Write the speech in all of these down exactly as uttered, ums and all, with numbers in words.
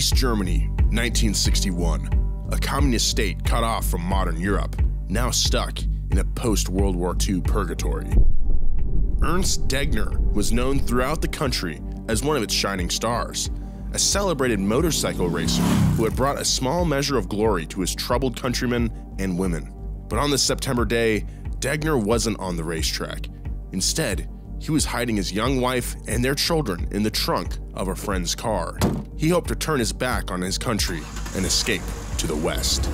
East Germany, nineteen sixty-one, a communist state cut off from modern Europe, now stuck in a post-World War Two purgatory. Ernst Degner was known throughout the country as one of its shining stars, a celebrated motorcycle racer who had brought a small measure of glory to his troubled countrymen and women. But on this September day, Degner wasn't on the racetrack. Instead, he was hiding his young wife and their children in the trunk of a friend's car. He hoped to turn his back on his country and escape to the West.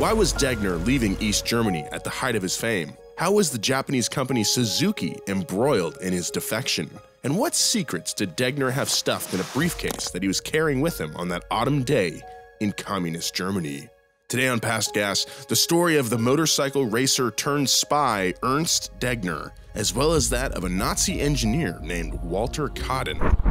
Why was Degner leaving East Germany at the height of his fame? How was the Japanese company Suzuki embroiled in his defection? And what secrets did Degner have stuffed in a briefcase that he was carrying with him on that autumn day in communist Germany? Today on Past Gas, the story of the motorcycle racer turned spy Ernst Degner, as well as that of a Nazi engineer named Walter Kaaden.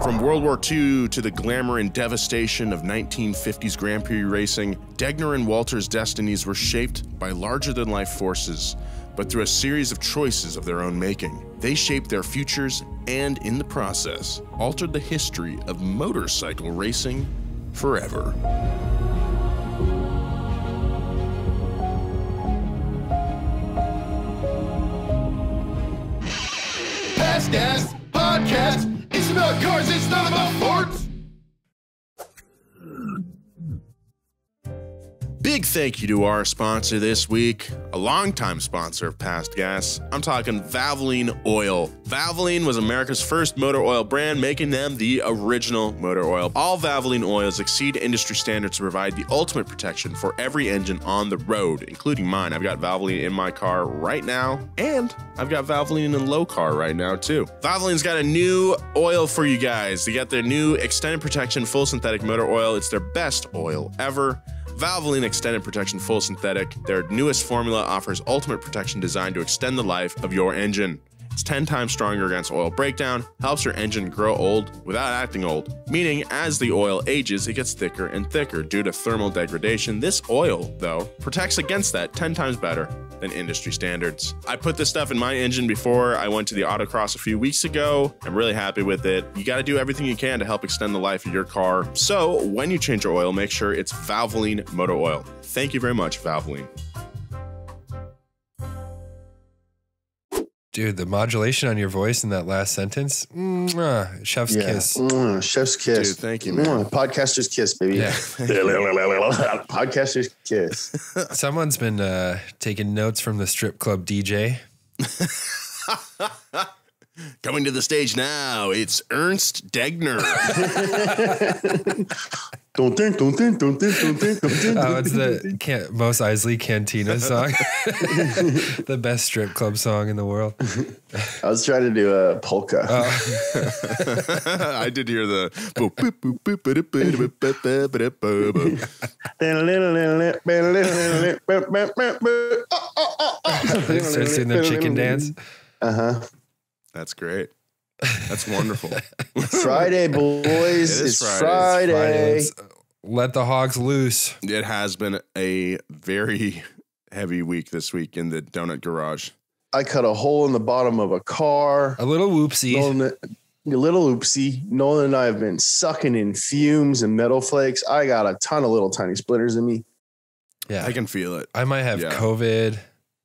From World War Two to the glamour and devastation of nineteen fifties Grand Prix racing, Degner and Walter's destinies were shaped by larger-than-life forces, but through a series of choices of their own making. They shaped their futures and, in the process, altered the history of motorcycle racing forever. Past Gas Podcast. It's about cars, it's not about forts. Big thank you to our sponsor this week, a longtime sponsor of Past Gas. I'm talking Valvoline Oil. Valvoline was America's first motor oil brand, making them the original motor oil. All Valvoline oils exceed industry standards to provide the ultimate protection for every engine on the road, including mine. I've got Valvoline in my car right now, and I've got Valvoline in low car right now too. Valvoline's got a new oil for you guys. They got their new extended protection full synthetic motor oil. It's their best oil ever. Valvoline Extended Protection Full Synthetic, their newest formula, offers ultimate protection designed to extend the life of your engine. It's ten times stronger against oil breakdown, helps your engine grow old without acting old, meaning as the oil ages, it gets thicker and thicker due to thermal degradation. This oil, though, protects against that ten times better than industry standards. I put this stuff in my engine before I went to the autocross a few weeks ago. I'm really happy with it. You gotta do everything you can to help extend the life of your car. So when you change your oil, make sure it's Valvoline Motor Oil. Thank you very much, Valvoline. Dude, the modulation on your voice in that last sentence, mwah, chef's yeah. kiss. Mm, chef's kiss. Dude, thank you, man. Mm, podcaster's kiss, baby. Yeah. Podcaster's kiss. Someone's been uh, taking notes from the strip club D J. Coming to the stage now, it's Ernst Degner. Don't think, don't think, don't think, don't think, don't think. Oh, it's the Can Mos Eisley Cantina song. The best strip club song in the world. I was trying to do a polka. Oh. I did hear the boop, boop, boop, boop, boop, boop, boop, boop. Starts doing the chicken dance. Uh-huh. That's great. That's wonderful. Friday, boys. It is it's Friday. Friday. It's Friday. Let the hogs loose. It has been a very heavy week this week in the donut garage. I cut a hole in the bottom of a car. A little whoopsie. Nolan, a little oopsie. Nolan and I have been sucking in fumes and metal flakes. I got a ton of little tiny splinters in me. Yeah. I can feel it. I might have yeah. COVID.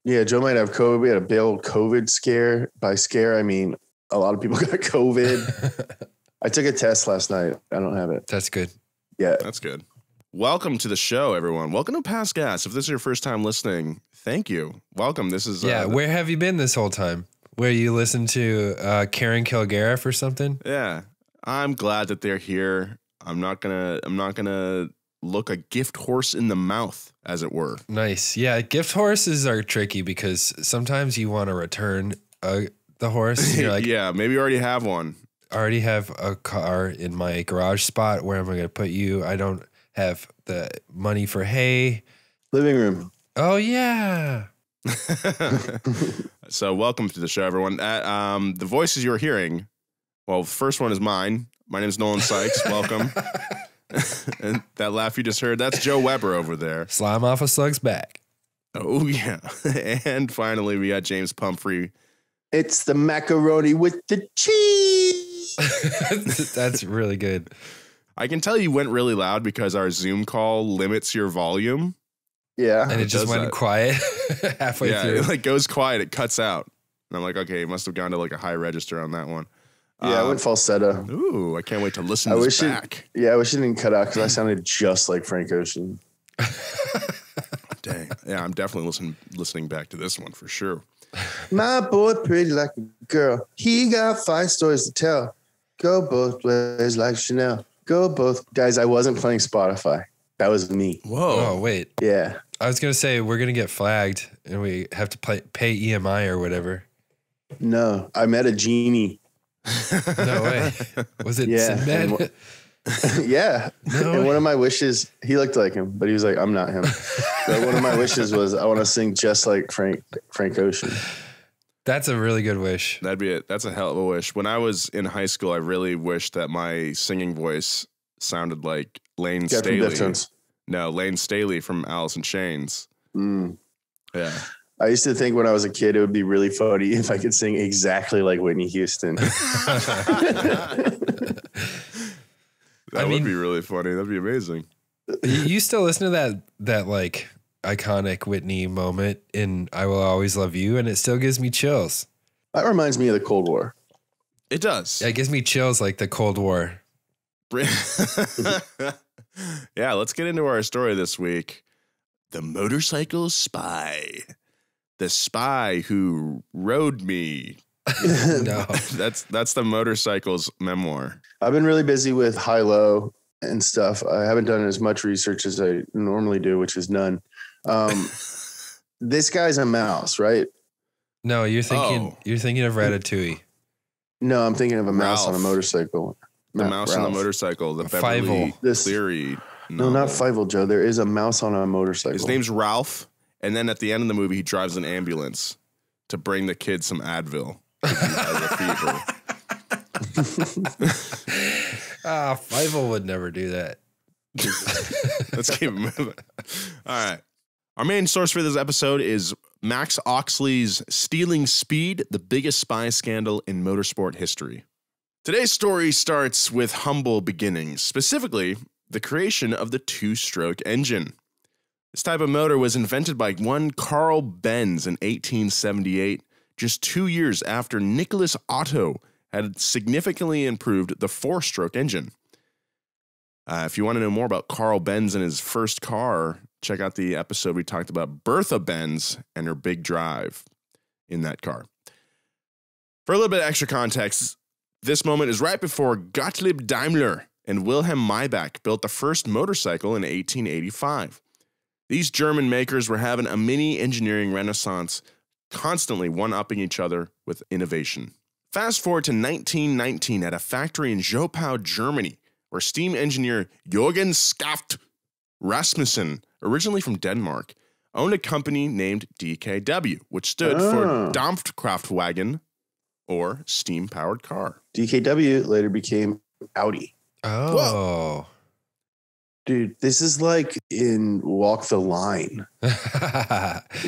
Yeah, Joe might have COVID. We had a big old COVID scare. By scare, I mean a lot of people got COVID. I took a test last night. I don't have it. That's good. Yeah. That's good. Welcome to the show, everyone. Welcome to Past Gas. If this is your first time listening, thank you. Welcome. This is... Yeah, uh, where have you been this whole time? Where you listened to uh, Karen Kilgariff or something? Yeah. I'm glad that they're here. I'm not gonna... I'm not gonna... look a gift horse in the mouth, as it were. Nice. Yeah, gift horses are tricky because sometimes you want to return uh, the horse. And you're like, yeah, maybe you already have one. I already have a car in my garage spot. Where am I going to put you? I don't have the money for hay. Living room. Oh, yeah. So welcome to the show, everyone. Uh, um, the voices you're hearing, well, the first one is mine. My name is Nolan Sykes. Welcome. And that laugh you just heard, that's Joe Weber over there. Slime off a slug's back. Oh, yeah. And finally, we got James Pumphrey. It's the macaroni with the cheese. That's really good. I can tell you went really loud because our Zoom call limits your volume. Yeah. And it, it just went that. quiet halfway yeah, through. Yeah, it like goes quiet. It cuts out. And I'm like, okay, it must have gone to like a high register on that one. Yeah, um, I went falsetto. Ooh, I can't wait to listen I to this wish back. It, yeah, I wish it didn't cut out because I sounded just like Frank Ocean. Dang. Yeah, I'm definitely listening listening back to this one for sure. My boy pretty like a girl. He got five stories to tell. Go both ways like Chanel. Go both. Guys, I wasn't playing Spotify. That was me. Whoa. Oh, wait. Yeah. I was going to say, we're going to get flagged and we have to play, pay E M I or whatever. No, I met a genie. No way. Was it yeah. Sinbad? Yeah. No and way. One of my wishes, he looked like him, but he was like, I'm not him. So one of my wishes was I want to sing just like Frank, Frank Ocean. That's a really good wish. That'd be it. That's a hell of a wish. When I was in high school, I really wished that my singing voice sounded like Lane yeah, Staley. From no, Lane Staley from Alice in Chains. Mm. Yeah. I used to think when I was a kid, it would be really funny if I could sing exactly like Whitney Houston. that I would mean, be really funny. That'd be amazing. You still listen to that, that like... iconic Whitney moment in I Will Always Love You, and it still gives me chills. That reminds me of the Cold War. It does. Yeah, it gives me chills like the Cold War. Yeah, let's get into our story this week. The motorcycle spy. The spy who rode me. No. That's that's the motorcycle's memoir. I've been really busy with high-low and stuff. I haven't done as much research as I normally do, which is none. Um, this guy's a mouse, right? No, you're thinking oh. you're thinking of Ratatouille. No, I'm thinking of a mouse Ralph. on a motorcycle. The not mouse Ralph. on the motorcycle. The Beverly Cleary. No, not Fievel, Joe. There is a mouse on a motorcycle. His name's Ralph, and then at the end of the movie, he drives an ambulance to bring the kids some Advil. Ah, Fievel would never do that. Let's keep it moving. All right. Our main source for this episode is Max Oxley's Stealing Speed, the biggest spy scandal in motorsport history. Today's story starts with humble beginnings, specifically the creation of the two-stroke engine. This type of motor was invented by one Karl Benz in eighteen seventy-eight, just two years after Nikolaus Otto had significantly improved the four-stroke engine. Uh, if you want to know more about Karl Benz and his first car, check out the episode we talked about Bertha Benz and her big drive in that car. For a little bit of extra context, this moment is right before Gottlieb Daimler and Wilhelm Maybach built the first motorcycle in eighteen eighty-five. These German makers were having a mini engineering renaissance, constantly one-upping each other with innovation. Fast forward to nineteen nineteen at a factory in Zschopau, Germany, where steam engineer Jürgen Skafte Rasmussen, originally from Denmark, owned a company named D K W, which stood oh. for Dampfkraftwagen, or steam-powered car. D K W later became Audi. Oh. Whoa. Dude, this is like in Walk the Line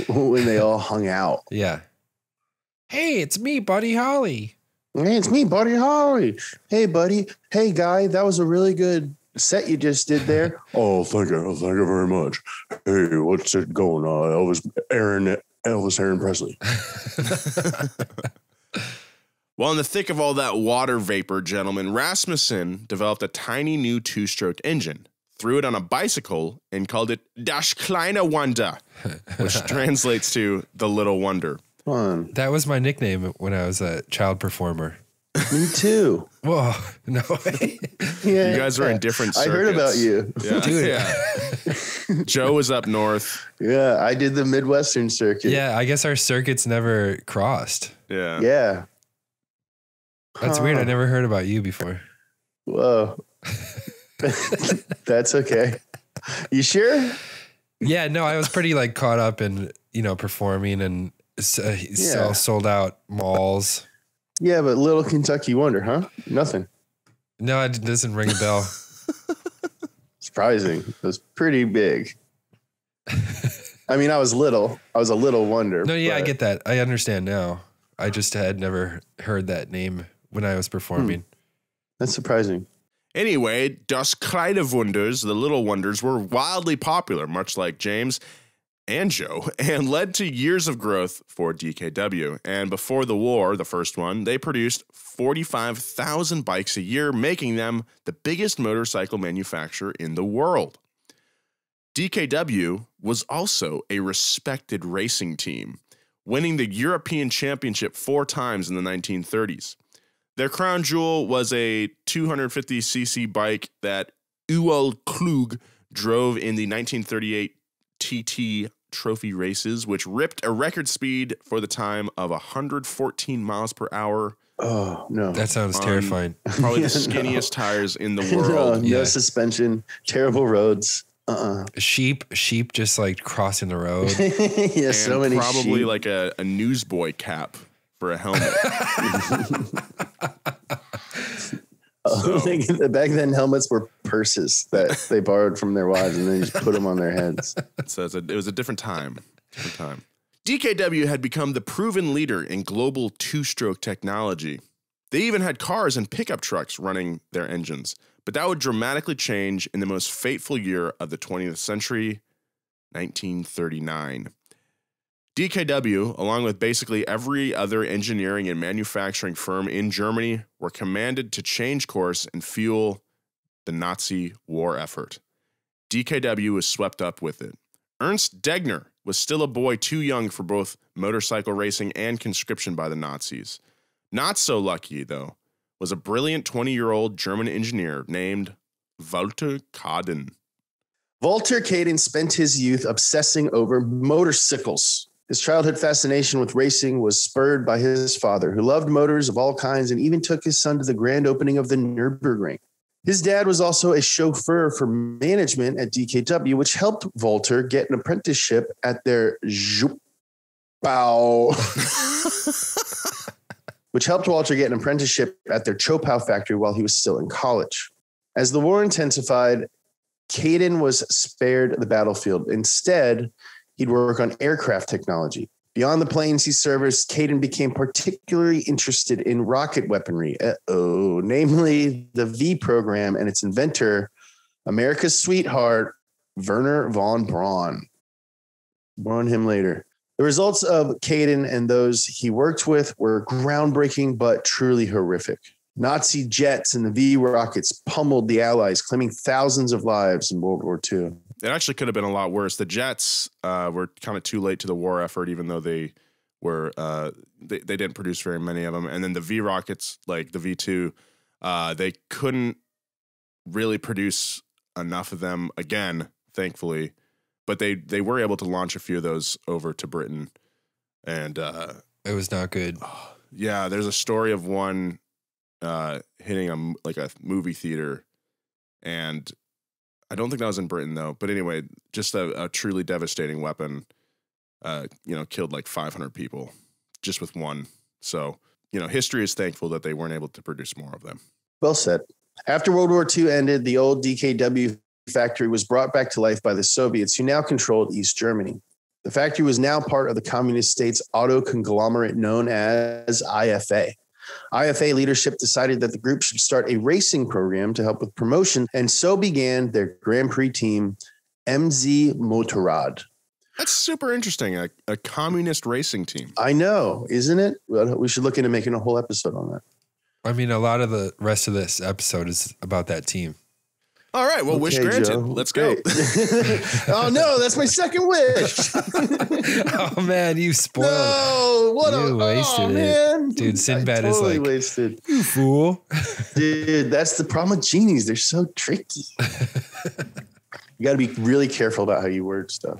when they all hung out. Yeah. Hey, it's me, Buddy Holly. Hey, it's me, Buddy Holly. Hey, buddy. Hey, guy. That was a really good set you just did there. Oh, thank you. Thank you very much. Hey, what's it going on? Elvis Aaron, Elvis Aaron Presley. Well, in the thick of all that water vapor, gentlemen, Rasmussen developed a tiny new two-stroke engine, threw it on a bicycle, and called it Das Kleine Wunder, which translates to the little wonder. Fun. That was my nickname when I was a child performer. Me too. Whoa, no way. Yeah, you guys are in different circuits. I heard about you. Yeah. Dude. Yeah. Joe was up north. Yeah, I did the Midwestern circuit. Yeah, I guess our circuits never crossed. Yeah. Yeah. That's huh. weird. I never heard about you before. Whoa. That's okay. You sure? Yeah, no, I was pretty like caught up in, you know, performing and so, yeah. sold out malls. Yeah, but little Kentucky wonder, huh? Nothing. No, it doesn't ring a bell. Surprising. It was pretty big. I mean, I was little. I was a little wonder. No, yeah, I get that. I understand now. I just had never heard that name when I was performing. That's surprising. Anyway, Das Kleine Wunders, the Little Wonders, were wildly popular, much like James and Joe, and led to years of growth for D K W. And before the war, the first one, they produced forty-five thousand bikes a year, making them the biggest motorcycle manufacturer in the world. D K W was also a respected racing team, winning the European Championship four times in the nineteen thirties. Their crown jewel was a two hundred fifty c c bike that Ewald Klug drove in the nineteen thirty-eight T T Trophy races, which ripped a record speed for the time of one hundred fourteen miles per hour. Oh, no. That sounds terrifying. Probably yeah, the skinniest no. tires in the world. No, yeah. no suspension, terrible roads. Uh-uh. Sheep, sheep just like crossing the road. yeah, so many probably sheep. Probably like a, a newsboy cap. For a helmet. So. Back then, helmets were purses that they borrowed from their wives and they just put them on their heads. So it's a, it was a different time. Different time. D K W had become the proven leader in global two-stroke technology. They even had cars and pickup trucks running their engines. But that would dramatically change in the most fateful year of the twentieth century, nineteen thirty-nine. D K W, along with basically every other engineering and manufacturing firm in Germany, were commanded to change course and fuel the Nazi war effort. D K W was swept up with it. Ernst Degner was still a boy too young for both motorcycle racing and conscription by the Nazis. Not so lucky, though, was a brilliant twenty-year-old German engineer named Walter Kaaden. Walter Kaaden spent his youth obsessing over motorcycles. His childhood fascination with racing was spurred by his father, who loved motors of all kinds and even took his son to the grand opening of the Nürburgring. His dad was also a chauffeur for management at D K W, which helped Walter get an apprenticeship at their Zschopau, which helped Walter get an apprenticeship at their Zschopau factory while he was still in college. As the war intensified, Kaaden was spared the battlefield. Instead, he'd work on aircraft technology. Beyond the planes he serviced, Kaaden became particularly interested in rocket weaponry, uh-oh, namely the V program and its inventor, America's sweetheart, Wernher von Braun. More on him later. The results of Kaaden and those he worked with were groundbreaking but truly horrific. Nazi jets and the V rockets pummeled the Allies, claiming thousands of lives in World War Two. It actually could have been a lot worse. The jets uh, were kind of too late to the war effort, even though they were uh, they, they didn't produce very many of them. And then the V rockets, like the V two, uh, they couldn't really produce enough of them again, thankfully. But they they were able to launch a few of those over to Britain, and uh, it was not good. Yeah, there's a story of one uh, hitting a like a movie theater, and I don't think that was in Britain, though. But anyway, just a, a truly devastating weapon, uh, you know, killed like five hundred people just with one. So, you know, history is thankful that they weren't able to produce more of them. Well said. After World War Two ended, the old D K W factory was brought back to life by the Soviets, who now controlled East Germany. The factory was now part of the communist state's auto conglomerate known as I F A. I F A leadership decided that the group should start a racing program to help with promotion, and so began their Grand Prix team, M Z Motorrad. That's super interesting, a, a communist racing team. I know, isn't it? We should look into making a whole episode on that. I mean, a lot of the rest of this episode is about that team. All right, well, okay, wish granted. Joe. Let's go. Oh, no, that's my second wish. Oh, man, you spoiled. No, what you a, wasted oh, it. Man. Dude, Sinbad totally is like, wasted. You fool. Dude, that's the problem with genies. They're so tricky. You got to be really careful about how you word stuff.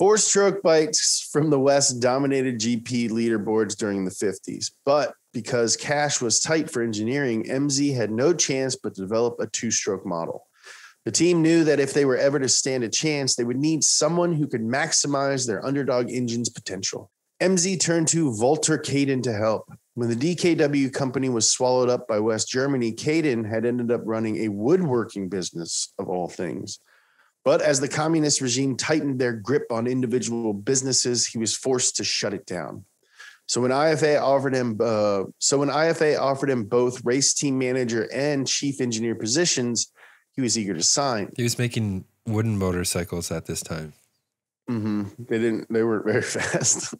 Four-stroke bikes from the West dominated G P leaderboards during the fifties, but because cash was tight for engineering, M Z had no chance but to develop a two-stroke model. The team knew that if they were ever to stand a chance, they would need someone who could maximize their underdog engine's potential. M Z turned to Walter Kaaden to help. When the D K W company was swallowed up by West Germany, Kaaden had ended up running a woodworking business of all things. But as the communist regime tightened their grip on individual businesses, he was forced to shut it down. So when I F A offered him, uh, so when I F A offered him both race team manager and chief engineer positions, he was eager to sign. He was making wooden motorcycles at this time. Mm-hmm. They didn't. They weren't very fast.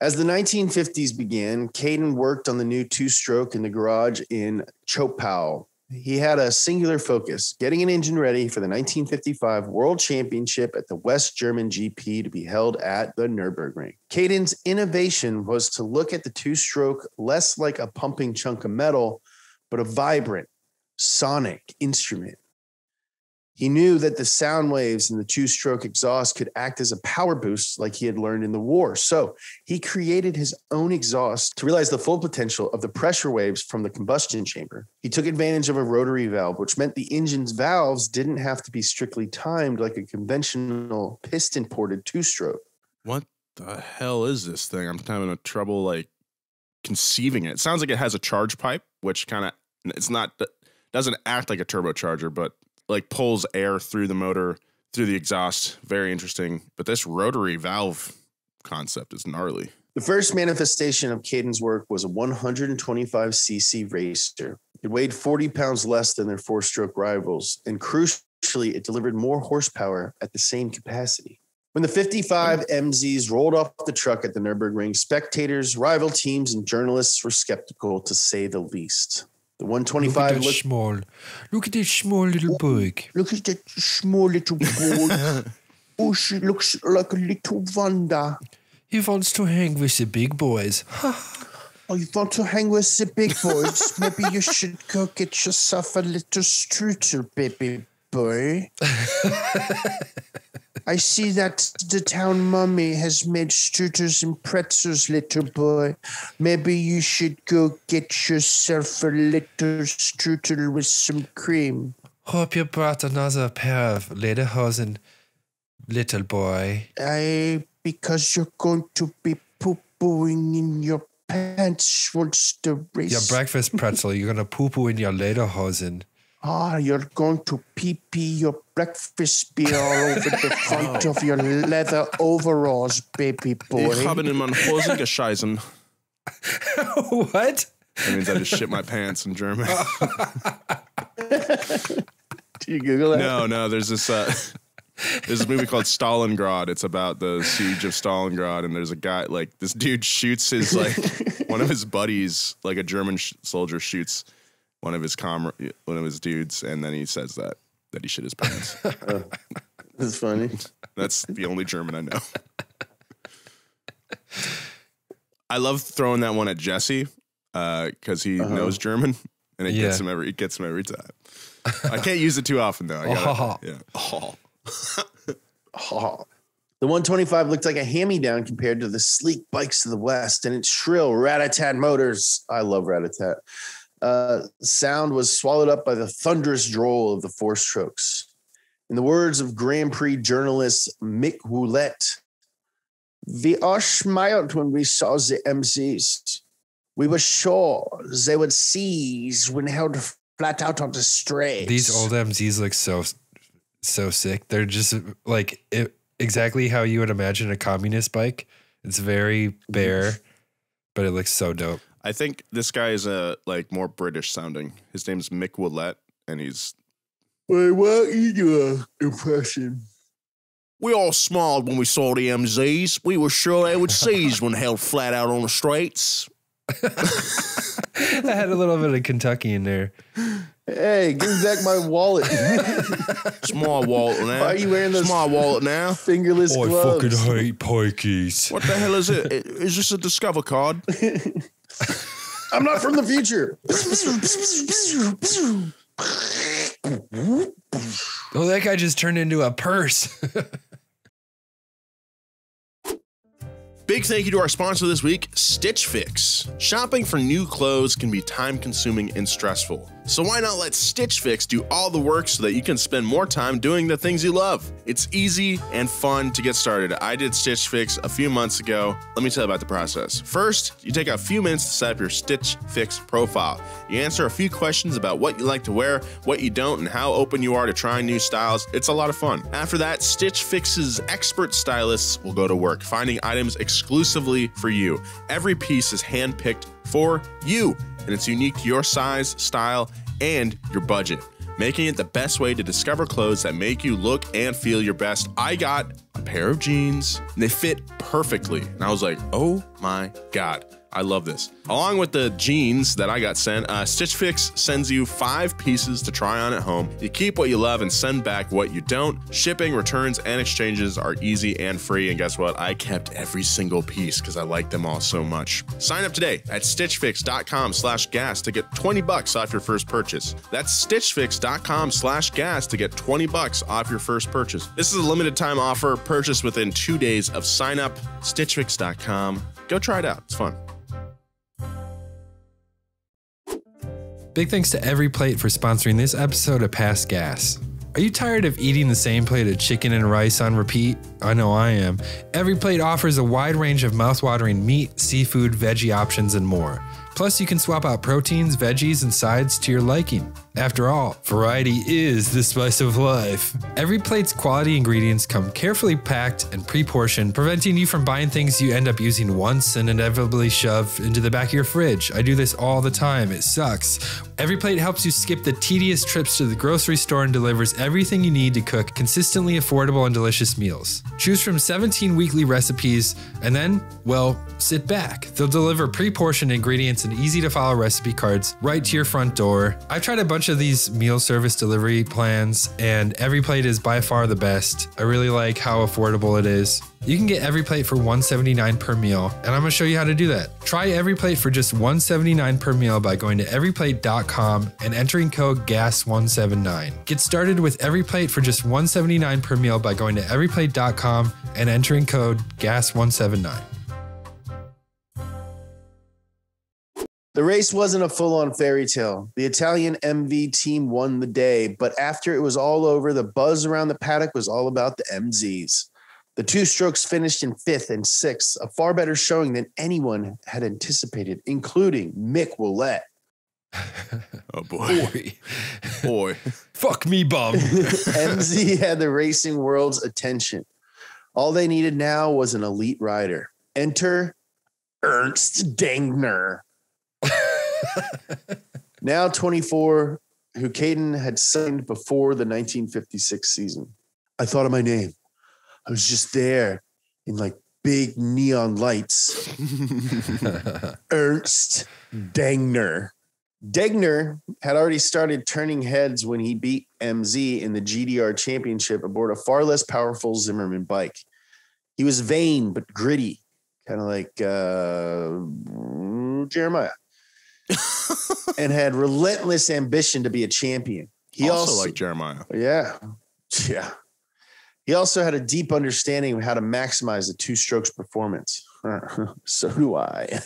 As the nineteen fifties began, Kaaden worked on the new two-stroke in the garage in Zschopau. He had a singular focus, getting an engine ready for the nineteen fifty-five World Championship at the West German G P to be held at the Nürburgring. Kaaden's innovation was to look at the two-stroke less like a pumping chunk of metal, but a vibrant, sonic instrument. He knew that the sound waves in the two-stroke exhaust could act as a power boost like he had learned in the war. So he created his own exhaust to realize the full potential of the pressure waves from the combustion chamber. He took advantage of a rotary valve, which meant the engine's valves didn't have to be strictly timed like a conventional piston-ported two-stroke. What the hell is this thing? I'm having trouble, like, conceiving it. It sounds like it has a charge pipe, which kind of, it's not, doesn't act like a turbocharger, but like pulls air through the motor, through the exhaust. Very interesting. But this rotary valve concept is gnarly. The first manifestation of Kaaden's work was a one twenty-five c c racer. It weighed forty pounds less than their four-stroke rivals, and crucially, it delivered more horsepower at the same capacity. When the fifty-five M Zs rolled off the truck at the Nürburgring, spectators, rival teams, and journalists were skeptical, to say the least. The one twenty-five. Look at that look, small. Look at this small little bug. Look at that small little bug. Oh, she looks like a little Wanda. He wants to hang with the big boys. Oh, you want to hang with the big boys? Maybe you should go get yourself a little strudel, baby boy. I see that the town mummy has made strudels and pretzels, little boy. Maybe you should go get yourself a little strudel with some cream. Hope you brought another pair of lederhosen, little boy. I, because you're going to be poo-pooing in your pants once the race. Your breakfast pretzel, you're going to poo-poo in your lederhosen. Ah, you're going to pee-pee your breakfast beer all over the front of your leather overalls, baby boy. Ich habe in meine Hose geschissen. What? That means I just shit my pants in German. Do you Google that? No, no, there's this, uh, there's this movie called Stalingrad. It's about the siege of Stalingrad, and there's a guy, like, this dude shoots his, like, one of his buddies, like a German sh soldier shoots one of his com one of his dudes, and then he says that that he shit his pants. Oh, that's funny. That's the only German I know. I love throwing that one at Jesse because uh, he uh -huh. knows German, and it yeah. gets him every it gets him every time. I can't use it too often though. I gotta, yeah. The one twenty-five looked like a hand-me-down compared to the sleek bikes of the West, and its shrill rat-a-tat motors. I love rat-a-tat. Uh, sound was swallowed up by the thunderous droll of the four strokes. In the words of Grand Prix journalist Mick Woollett, "We all smiled when we saw the M Zs. We were sure they would seize when held flat out on the straight." These old M Zs look so, so sick. They're just like it, exactly how you would imagine a communist bike. It's very bare, but it looks so dope. I think this guy is a like more British sounding. His name's Mick Woollett, and he's. Wait, what you do a impression? We all smiled when we saw the M Zs. We were sure they would seize when held flat out on the straights. I had a little bit of Kentucky in there. Hey, give me back my wallet. It's my wallet now. Why are you wearing those? It's my wallet now. Fingerless I gloves. I fucking hate pokies. What the hell is it? Is this a Discover card? I'm not from the future. Oh, that guy just turned into a purse. Big thank you to our sponsor this week, Stitch Fix. Shopping for new clothes can be time consuming and stressful. So why not let Stitch Fix do all the work so that you can spend more time doing the things you love? It's easy and fun to get started. I did Stitch Fix a few months ago. Let me tell you about the process. First, you take a few minutes to set up your Stitch Fix profile. You answer a few questions about what you like to wear, what you don't, and how open you are to trying new styles. It's a lot of fun. After that, Stitch Fix's expert stylists will go to work, finding items exclusively for you. Every piece is handpicked for you, and it's unique to your size, style, and your budget, making it the best way to discover clothes that make you look and feel your best. I got a pair of jeans, and they fit perfectly, and I was like, oh my God, I love this. Along with the jeans that I got sent, uh, Stitch Fix sends you five pieces to try on at home. You keep what you love and send back what you don't. Shipping, returns, and exchanges are easy and free. And guess what? I kept every single piece because I like them all so much. Sign up today at stitch fix dot com slash gas to get twenty bucks off your first purchase. That's stitch fix dot com slash gas to get twenty bucks off your first purchase. This is a limited time offer. Purchase within two days of sign up. stitch fix dot com. Go try it out. It's fun. Big thanks to EveryPlate for sponsoring this episode of Past Gas. Are you tired of eating the same plate of chicken and rice on repeat? I know I am. EveryPlate offers a wide range of mouthwatering meat, seafood, veggie options, and more. Plus, you can swap out proteins, veggies, and sides to your liking. After all, variety is the spice of life. EveryPlate's quality ingredients come carefully packed and pre-portioned, preventing you from buying things you end up using once and inevitably shove into the back of your fridge. I do this all the time. It sucks. EveryPlate helps you skip the tedious trips to the grocery store and delivers everything you need to cook consistently affordable and delicious meals. Choose from seventeen weekly recipes and then, well, sit back. They'll deliver pre-portioned ingredients and easy-to-follow recipe cards right to your front door. I've tried a bunch of these meal service delivery plans, and EveryPlate is by far the best. I really like how affordable it is. You can get EveryPlate for one hundred seventy-nine dollars per meal, and I'm going to show you how to do that. Try EveryPlate for just one hundred seventy-nine dollars per meal by going to every plate dot com and entering code gas one seventy-nine. Get started with EveryPlate for just one hundred seventy-nine dollars per meal by going to every plate dot com and entering code gas one seventy-nine. The race wasn't a full-on fairy tale. The Italian M V team won the day, but after it was all over, the buzz around the paddock was all about the M Zs. The two-strokes finished in fifth and sixth, a far better showing than anyone had anticipated, including Mick Woollett. Oh, boy. Boy. Boy. Fuck me, bum. M Z had the racing world's attention. All they needed now was an elite rider. Enter Ernst Degner. Now twenty-four, who Kaaden had signed before the nineteen fifty-six season. I thought of my name. I was just there in like big neon lights. Ernst Degner. Degner had already started turning heads when he beat M Z in the G D R championship aboard a far less powerful Zimmerman bike. He was vain but gritty, kind of like uh, Jeremiah. And had relentless ambition to be a champion. He also, also like Jeremiah. Yeah. Yeah. He also had a deep understanding of how to maximize the two strokes performance. So do I.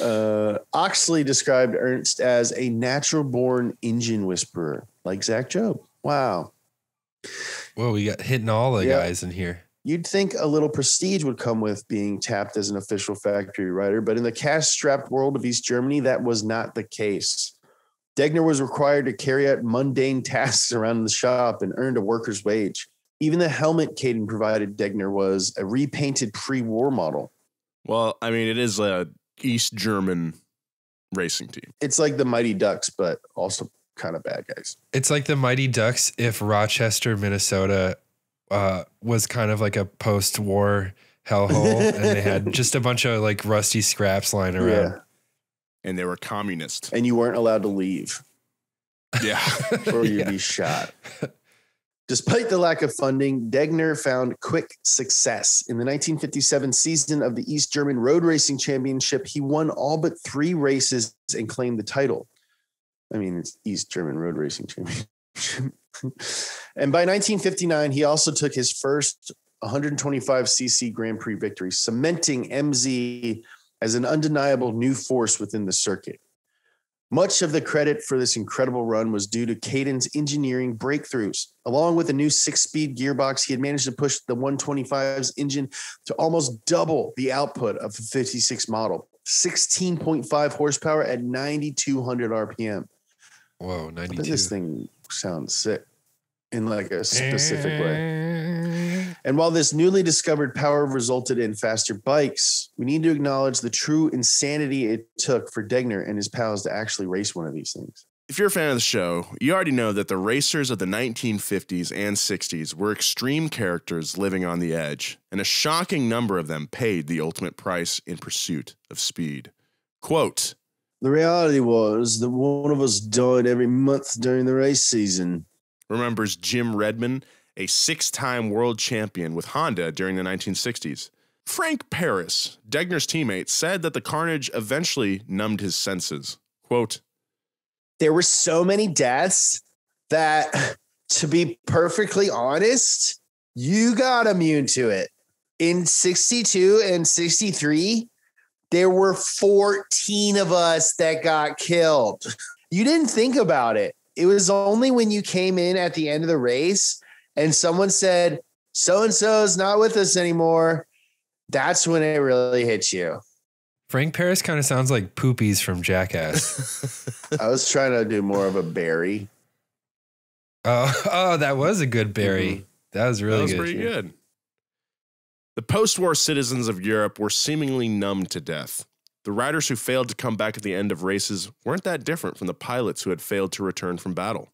uh, Oxley described Ernst as a natural born engine whisperer, like Zach Job. Wow. Well, we got hitting all the yep. guys in here. You'd think a little prestige would come with being tapped as an official factory rider, but in the cash-strapped world of East Germany, that was not the case. Degner was required to carry out mundane tasks around the shop and earned a worker's wage. Even the helmet Kaaden provided Degner was a repainted pre-war model. Well, I mean, it is a East German racing team. It's like the Mighty Ducks, but also kind of bad guys. It's like the Mighty Ducks if Rochester, Minnesota... Uh, was kind of like a post-war hellhole, and they had just a bunch of like rusty scraps lying around. Yeah. And they were communist. And you weren't allowed to leave. Yeah. Or you'd yeah. be shot. Despite the lack of funding, Degner found quick success. In the nineteen fifty-seven season of the East German Road Racing Championship, he won all but three races and claimed the title. I mean, it's East German Road Racing Championship. And by nineteen fifty-nine, he also took his first one twenty-five c c Grand Prix victory, cementing M Z as an undeniable new force within the circuit. Much of the credit for this incredible run was due to Kaaden's engineering breakthroughs. Along with a new six-speed gearbox, he had managed to push the one twenty-five's engine to almost double the output of the fifty-six model, sixteen point five horsepower at ninety-two hundred R P M. Whoa, ninety-two. This thing sounds sick in like a specific way. And while this newly discovered power resulted in faster bikes, we need to acknowledge the true insanity it took for Degner and his pals to actually race one of these things. If you're a fan of the show, you already know that the racers of the nineteen fifties and sixties were extreme characters living on the edge, and a shocking number of them paid the ultimate price in pursuit of speed. Quote, "The reality was that one of us died every month during the race season," remembers Jim Redman, a six-time world champion with Honda during the nineteen sixties. Frank Perris, Degner's teammate, said that the carnage eventually numbed his senses. Quote, "There were so many deaths that, to be perfectly honest, you got immune to it. In sixty-two and sixty-three, there were fourteen of us that got killed. You didn't think about it. It was only when you came in at the end of the race and someone said, so-and-so's not with us anymore. That's when it really hits you." Frank Perris kind of sounds like Poopies from Jackass. I was trying to do more of a Barry. Oh, oh that was a good Barry. Mm-hmm. That was really good. That was good, pretty yeah. good. The post-war citizens of Europe were seemingly numb to death. The riders who failed to come back at the end of races weren't that different from the pilots who had failed to return from battle.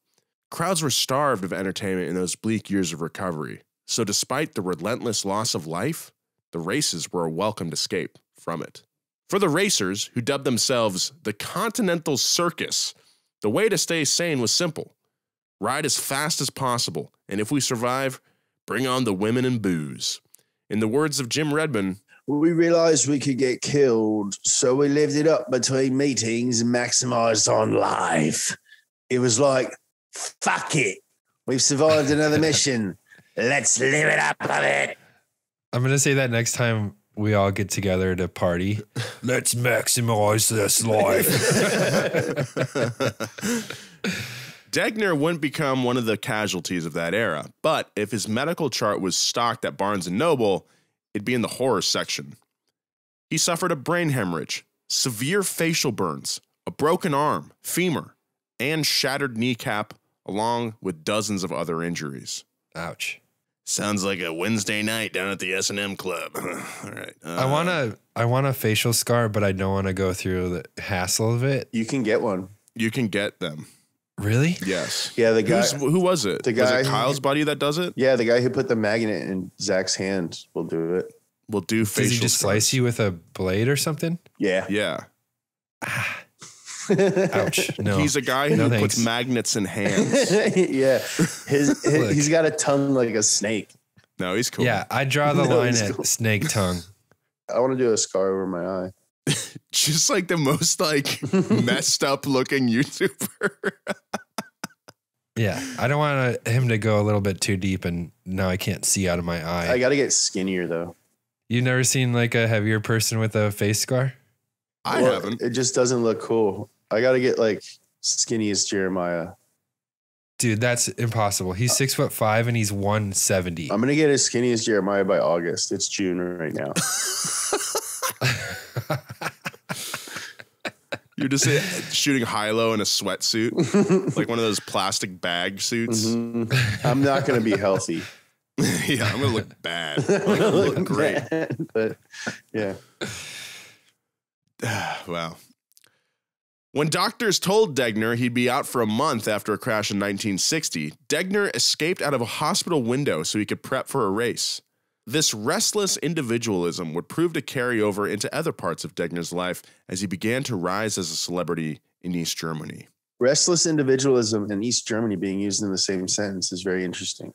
Crowds were starved of entertainment in those bleak years of recovery, so despite the relentless loss of life, the races were a welcomed escape from it. For the racers, who dubbed themselves the Continental Circus, the way to stay sane was simple. Ride as fast as possible, and if we survive, bring on the women and booze. In the words of Jim Redman, "We realized we could get killed, so we lived it up between meetings and maximized on life. It was like, fuck it. We've survived another mission. Let's live it up a bit." I'm going to say that next time we all get together to party. Let's maximize this life. Degner wouldn't become one of the casualties of that era, but if his medical chart was stocked at Barnes and Noble, it'd be in the horror section. He suffered a brain hemorrhage, severe facial burns, a broken arm, femur, and shattered kneecap, along with dozens of other injuries. Ouch. Sounds like a Wednesday night down at the S and M Club. All right. Uh, I want a, I want a facial scar, but I don't want to go through the hassle of it. You can get one. You can get them. Really? Yes. Yeah, the guy. Who's, who was it? The guy. Was it Kyle's buddy that does it? Yeah, the guy who put the magnet in Zach's hand will do it. Will do facial. Does he just scars. Slice you with a blade or something? Yeah. Yeah. Ah. Ouch. No. He's a guy who no, puts magnets in hands. Yeah. His, his he's got a tongue like a snake. No, he's cool. Yeah, I draw the no, line at cool. snake tongue. I want to do a scar over my eye. Just like the most like messed up looking YouTuber. Yeah, I don't want him to go a little bit too deep and now I can't see out of my eye. I got to get skinnier though. You've never seen like a heavier person with a face scar? I well, haven't. It just doesn't look cool. I got to get like skinny as Jeremiah. Dude, that's impossible. He's six foot five and he's one seventy. I'm going to get as skinny as Jeremiah by August. It's June right now. You're just uh, shooting high-low in a sweatsuit, like one of those plastic bag suits. Mm-hmm. I'm not going to be healthy. Yeah, I'm going to look bad. I'm going to look great. Bad, but yeah. Wow. When doctors told Degner he'd be out for a month after a crash in nineteen sixty, Degner escaped out of a hospital window so he could prep for a race. This restless individualism would prove to carry over into other parts of Degner's life as he began to rise as a celebrity in East Germany. Restless individualism and East Germany being used in the same sentence is very interesting.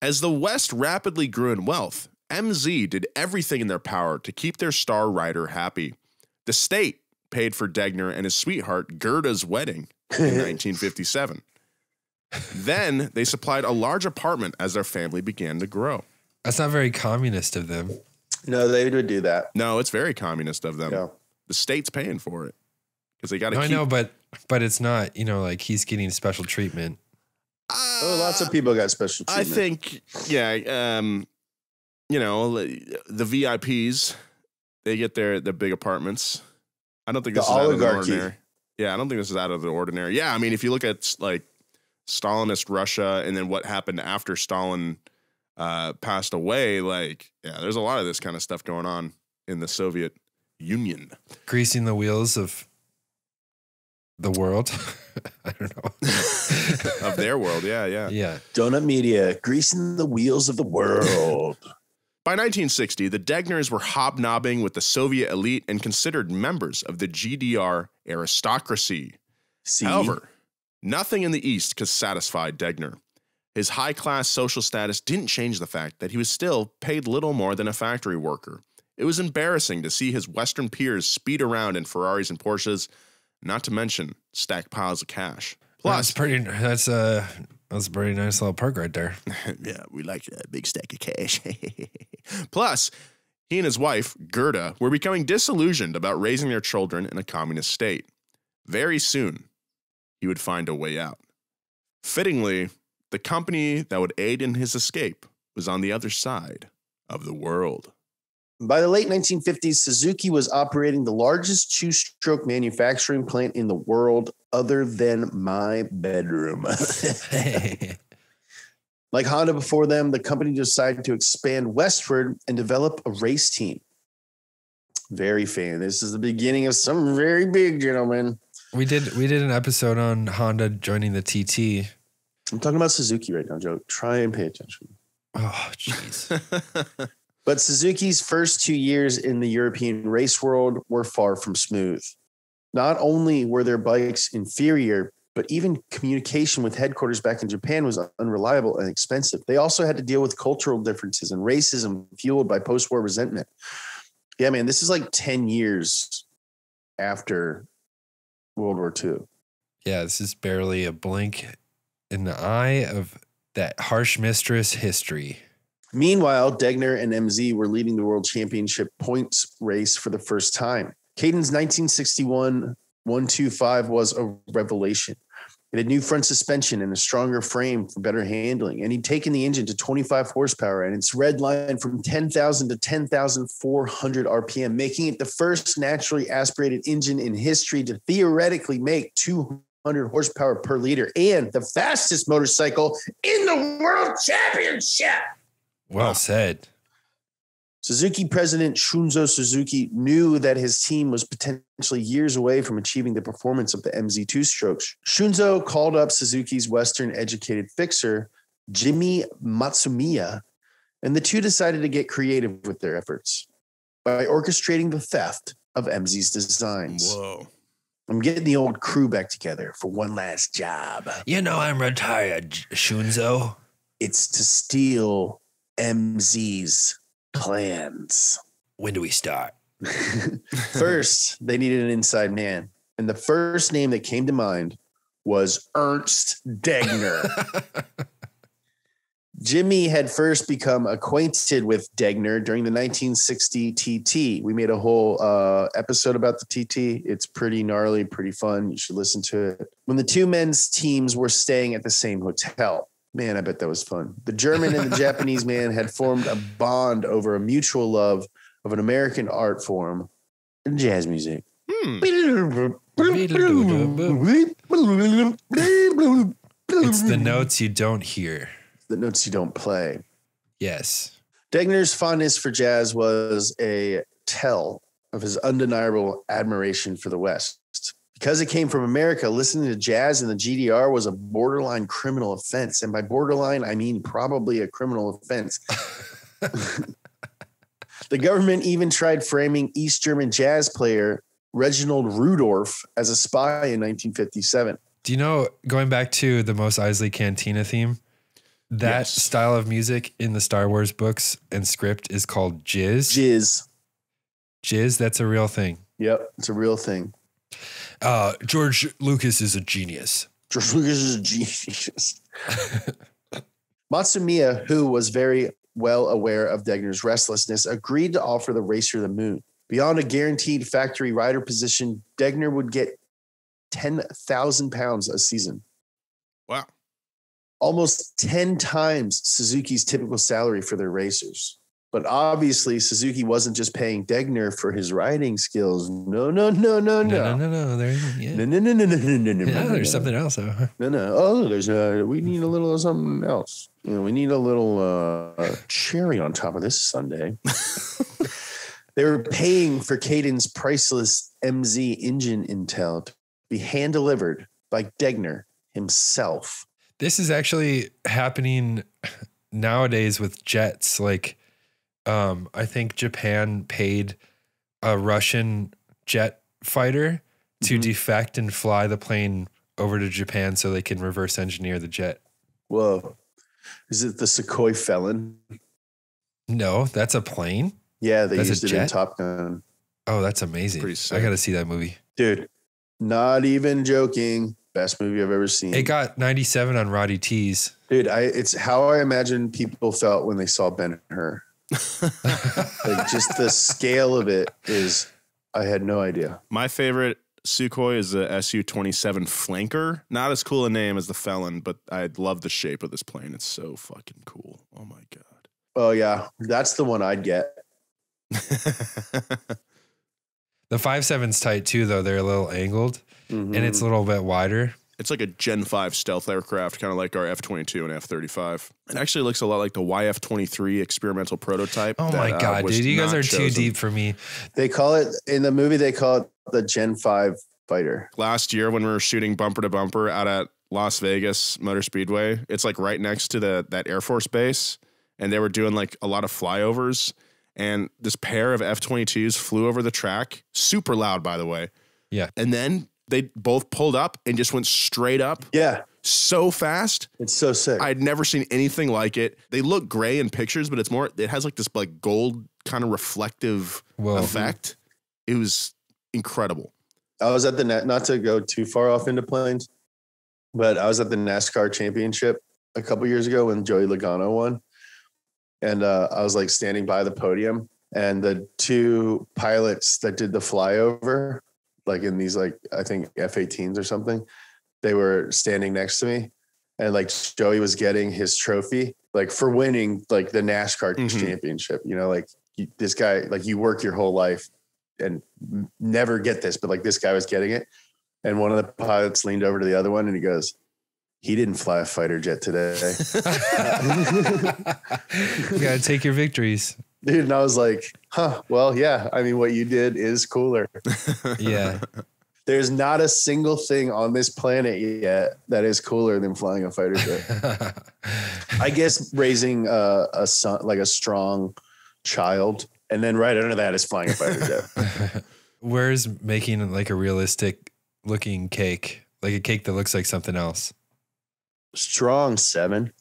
As the West rapidly grew in wealth, M Z did everything in their power to keep their star rider happy. The state paid for Degner and his sweetheart Gerda's wedding in nineteen fifty-seven. Then they supplied a large apartment as their family began to grow. That's not very communist of them. No, they would do that. No, it's very communist of them. Yeah. The state's paying for it because they got to. No, keep I know, but but it's not. You know, like he's getting special treatment. Uh, oh, lots of people got special treatment. I think, yeah. Um, you know, the V I Ps, they get their the big apartments. I don't think this the is oligarchy. out of the ordinary. Yeah, I don't think this is out of the ordinary. Yeah, I mean, if you look at like Stalinist Russia and then what happened after Stalin uh, passed away, like, yeah, there's a lot of this kind of stuff going on in the Soviet Union. Greasing the wheels of the world. I don't know. Of their world, yeah, yeah. Yeah. Donut Media, greasing the wheels of the world. By nineteen sixty, the Degners were hobnobbing with the Soviet elite and considered members of the G D R aristocracy. See? However, nothing in the East could satisfy Degner. His high-class social status didn't change the fact that he was still paid little more than a factory worker. It was embarrassing to see his Western peers speed around in Ferraris and Porsches, not to mention stack piles of cash. Plus, that's pretty. That's a. That's a pretty nice little perk right there. Yeah, we like that big stack of cash. Plus, he and his wife, Gerda, were becoming disillusioned about raising their children in a communist state. Very soon, he would find a way out. Fittingly, the company that would aid in his escape was on the other side of the world. By the late nineteen fifties, Suzuki was operating the largest two-stroke manufacturing plant in the world other than my bedroom. Like Honda before them, the company decided to expand westward and develop a race team. Very fan. This is the beginning of something very big, gentlemen. We did we did an episode on Honda joining the T T. I'm talking about Suzuki right now, Joe. Try and pay attention. Oh, jeez. But Suzuki's first two years in the European race world were far from smooth. Not only were their bikes inferior, but even communication with headquarters back in Japan was unreliable and expensive. They also had to deal with cultural differences and racism fueled by post-war resentment. Yeah, man, this is like ten years after World War Two. Yeah, this is barely a blink in the eye of that harsh mistress history. Meanwhile, Degner and M Z were leading the world championship points race for the first time. Kaaden's nineteen sixty-one one twenty-five was a revelation. It had new front suspension and a stronger frame for better handling, and he'd taken the engine to twenty-five horsepower and its red line from ten thousand to ten thousand four hundred R P M, making it the first naturally aspirated engine in history to theoretically make two hundred horsepower per liter and the fastest motorcycle in the world championship. Well wow. said. Suzuki president Shunzo Suzuki knew that his team was potentially years away from achieving the performance of the M Z two-strokes. Shunzo called up Suzuki's Western-educated fixer, Jimmy Matsumiya, and the two decided to get creative with their efforts by orchestrating the theft of M Z's designs. Whoa. I'm getting the old crew back together for one last job. You know I'm retired, Shunzo. It's to steal M Z's plans. When do we start? First, they needed an inside man. And the first name that came to mind was Ernst Degner. Jimmy had first become acquainted with Degner during the nineteen sixty T T. We made a whole uh, episode about the T T. It's pretty gnarly, pretty fun. You should listen to it. When the two men's teams were staying at the same hotel. Man, I bet that was fun. The German and the Japanese man had formed a bond over a mutual love of an American art form and jazz music. Hmm. It's the notes you don't hear. The notes you don't play. Yes. Degner's fondness for jazz was a tell of his undeniable admiration for the West. Because it came from America, listening to jazz in the G D R was a borderline criminal offense. And by borderline, I mean probably a criminal offense. The government even tried framing East German jazz player Reginald Rudorf as a spy in nineteen fifty-seven. Do you know, going back to the Mos Eisley Cantina theme, that yes. style of music in the Star Wars books and script is called jizz. Jizz. Jizz, that's a real thing. Yep, it's a real thing. Uh, George Lucas is a genius. George Lucas is a genius. Matsumiya, who was very well aware of Degner's restlessness, agreed to offer the racer the moon. Beyond a guaranteed factory rider position, Degner would get ten thousand pounds a season. Wow. Almost ten times Suzuki's typical salary for their racers. But obviously, Suzuki wasn't just paying Degner for his riding skills. No, no, no, no, no. No, no, no, no. There isn't. Yeah. No, no, no, no, no, no, no, no. Yeah, no, there's something else, though. No, no. Oh, there's a, we need a little something else. You know, we need a little uh, cherry on top of this sundae. They were paying for Kaaden's priceless M Z engine intel to be hand-delivered by Degner himself. This is actually happening nowadays with jets, like... Um, I think Japan paid a Russian jet fighter to mm-hmm. defect and fly the plane over to Japan so they can reverse engineer the jet. Whoa. Is it the Sukhoi Felon? No, that's a plane. Yeah, they that's used it in Top Gun. Oh, that's amazing. I got to see that movie. Dude, not even joking. Best movie I've ever seen. It got ninety-seven on Roddy T's. Dude, I, it's how I imagine people felt when they saw Ben-Hur. Like just the scale of it is, I had no idea. My favorite Sukhoi is the S U twenty-seven Flanker. Not as cool a name as the Felon, but I love the shape of this plane. It's so fucking cool. Oh my God. Oh yeah. That's the one I'd get. The five seven's tight too, though. They're a little angled mm-hmm. and it's a little bit wider. It's like a Gen five stealth aircraft, kind of like our F twenty-two and F thirty-five. It actually looks a lot like the Y F twenty-three experimental prototype. Oh, my that, God, uh, dude. You guys are chosen. Too deep for me. They call it, in the movie, they call it the Gen five fighter. Last year when we were shooting Bumper to Bumper out at Las Vegas Motor Speedway, it's like right next to the that Air Force base, and they were doing like a lot of flyovers, and this pair of F twenty-twos flew over the track, super loud, by the way. Yeah. And then... they both pulled up and just went straight up. Yeah. So fast. It's so sick. I'd never seen anything like it. They look gray in pictures, but it's more, it has like this like gold kind of reflective Whoa. Effect. It was incredible. I was at the, not to go too far off into planes, but I was at the NASCAR championship a couple years ago when Joey Logano won. And uh, I was like standing by the podium, and the two pilots that did the flyover, like in these, like, I think F eighteens or something, they were standing next to me, and like Joey was getting his trophy, like for winning, like the NASCAR mm-hmm. championship, you know, like you, this guy, like you work your whole life and never get this, but like this guy was getting it. And one of the pilots leaned over to the other one and he goes, he didn't fly a fighter jet today. You gotta take your victories. Dude, and I was like, huh, well, yeah. I mean, what you did is cooler. Yeah. There's not a single thing on this planet yet that is cooler than flying a fighter jet. I guess raising a, a son, like a strong child, and then right under that is flying a fighter jet. Where's making like a realistic looking cake, like a cake that looks like something else? Strong seven.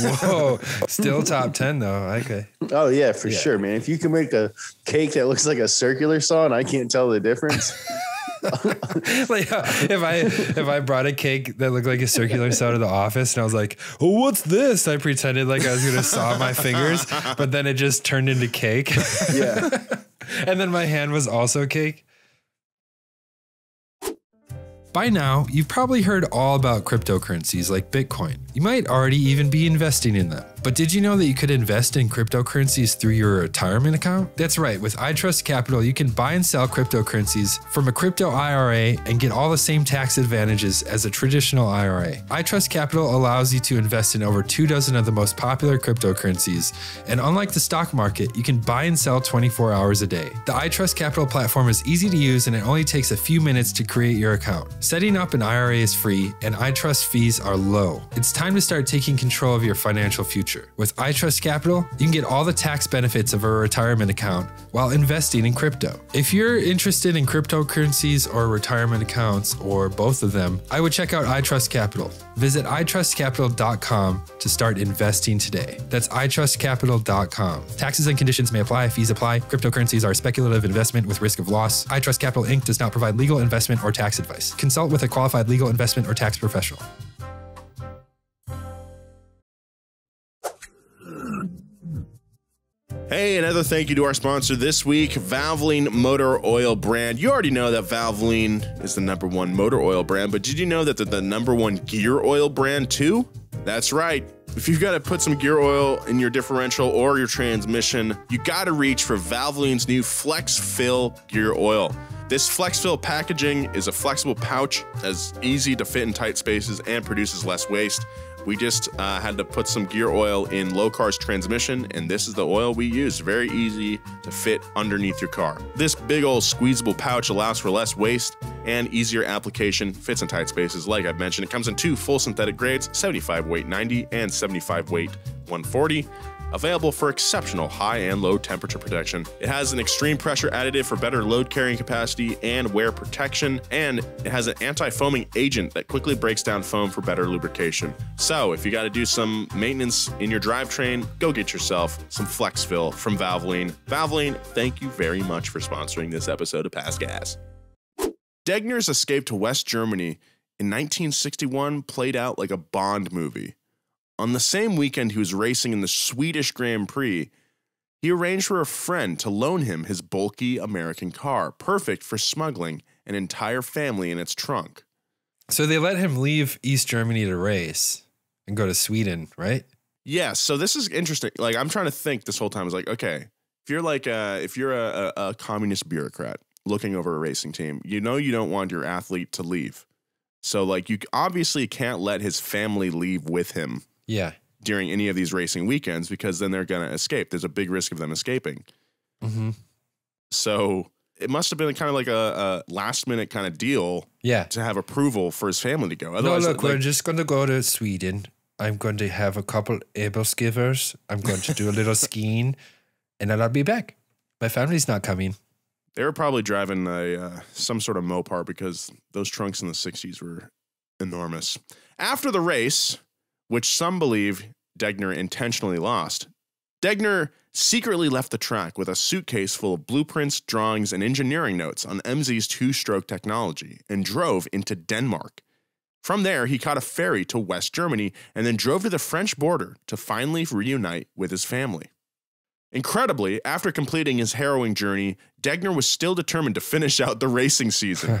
Whoa, still top ten though. Okay. Oh yeah, for yeah. sure, man. If you can make a cake that looks like a circular saw and I can't tell the difference. Like uh, if I if I brought a cake that looked like a circular saw to the office and I was like, oh, what's this? I pretended like I was gonna saw my fingers, but then it just turned into cake. Yeah. And then my hand was also cake. By now, you've probably heard all about cryptocurrencies like Bitcoin. You might already even be investing in them. But did you know that you could invest in cryptocurrencies through your retirement account? That's right, with iTrust Capital, you can buy and sell cryptocurrencies from a crypto I R A and get all the same tax advantages as a traditional I R A. iTrust Capital allows you to invest in over two dozen of the most popular cryptocurrencies, and unlike the stock market, you can buy and sell twenty-four hours a day. The iTrust Capital platform is easy to use and it only takes a few minutes to create your account. Setting up an I R A is free and iTrust fees are low. It's time to start taking control of your financial future. With iTrust Capital, you can get all the tax benefits of a retirement account while investing in crypto. If you're interested in cryptocurrencies or retirement accounts or both of them, I would check out iTrust Capital. Visit i trust capital dot com to start investing today. That's i trust capital dot com. Taxes and conditions may apply. Fees apply. Cryptocurrencies are a speculative investment with risk of loss. iTrust Capital Incorporated does not provide legal investment or tax advice. Consult with a qualified legal investment or tax professional. Hey, another thank you to our sponsor this week, Valvoline Motor Oil Brand. You already know that Valvoline is the number one motor oil brand, but did you know that they're the number one gear oil brand too? That's right. If you've got to put some gear oil in your differential or your transmission, you got to reach for Valvoline's new Flex Fill gear oil. This Flex Fill packaging is a flexible pouch that's easy to fit in tight spaces and produces less waste. We just uh, had to put some gear oil in Locar's transmission, and this is the oil we use. Very easy to fit underneath your car. This big old squeezable pouch allows for less waste and easier application, fits in tight spaces like I've mentioned. It comes in two full synthetic grades, seventy-five weight ninety and seventy-five weight one forty. Available for exceptional high and low temperature protection. It has an extreme pressure additive for better load carrying capacity and wear protection, and it has an anti-foaming agent that quickly breaks down foam for better lubrication. So if you got to do some maintenance in your drivetrain, go get yourself some Flex Fill from Valvoline. Valvoline, thank you very much for sponsoring this episode of Past Gas. Degner's escape to West Germany in nineteen sixty-one played out like a Bond movie. On the same weekend he was racing in the Swedish Grand Prix, he arranged for a friend to loan him his bulky American car, perfect for smuggling an entire family in its trunk. So they let him leave East Germany to race and go to Sweden, right? Yeah, so this is interesting. Like, I'm trying to think this whole time. I was like, okay, if you're like a, if you're a, a communist bureaucrat looking over a racing team, you know you don't want your athlete to leave. So, like, you obviously can't let his family leave with him. Yeah. During any of these racing weekends, because then they're going to escape. There's a big risk of them escaping. Mm-hmm. So it must have been kind of like a, a last minute kind of deal. Yeah. To have approval for his family to go. Otherwise, no, look, like, we're just going to go to Sweden. I'm going to have a couple Ebersgivers. I'm going to do a little skiing, and then I'll be back. My family's not coming. They were probably driving a uh, some sort of Mopar, because those trunks in the sixties were enormous. After the race, which some believe Degner intentionally lost, Degner secretly left the track with a suitcase full of blueprints, drawings, and engineering notes on M Z's two-stroke technology and drove into Denmark. From there, he caught a ferry to West Germany and then drove to the French border to finally reunite with his family. Incredibly, after completing his harrowing journey, Degner was still determined to finish out the racing season.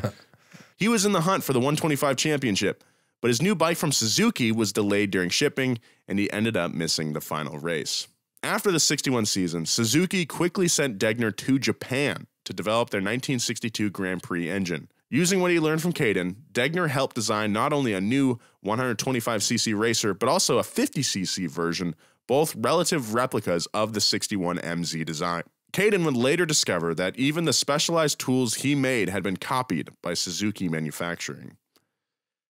He was in the hunt for the one twenty-five championship, but his new bike from Suzuki was delayed during shipping, and he ended up missing the final race. After the sixty-one season, Suzuki quickly sent Degner to Japan to develop their nineteen sixty-two Grand Prix engine. Using what he learned from Kaaden, Degner helped design not only a new one twenty-five c c racer, but also a fifty c c version, both relative replicas of the sixty-one M Z design. Kaaden would later discover that even the specialized tools he made had been copied by Suzuki manufacturing.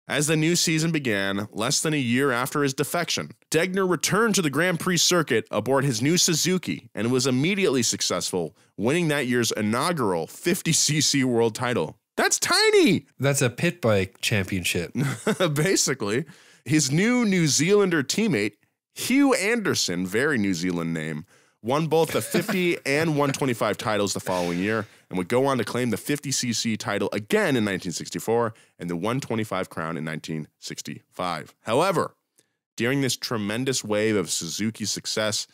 As the new season began, less than a year after his defection, Degner returned to the Grand Prix circuit aboard his new Suzuki and was immediately successful, winning that year's inaugural fifty c c world title. That's tiny! That's a pit bike championship. Basically. His new New Zealander teammate, Hugh Anderson, very New Zealand name, won both the fifty and one twenty-five titles the following year, and would go on to claim the fifty c c title again in nineteen sixty-four and the one twenty-five crown in nineteen sixty-five. However, during this tremendous wave of Suzuki success,